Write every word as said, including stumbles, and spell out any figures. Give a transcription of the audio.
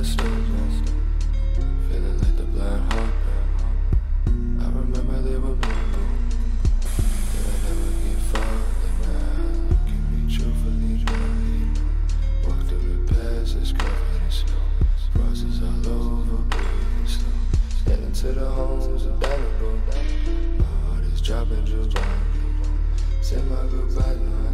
last night, feeling like the blind heart. I remember they were blue, did I never get falling mad? Look at me truthfully, truly. Walk through the past, it's covered in snow. Crosses all over, breathing slow. Head into the homes of Dynamo. My heart is dropping, just dropping. Say my goodbye now.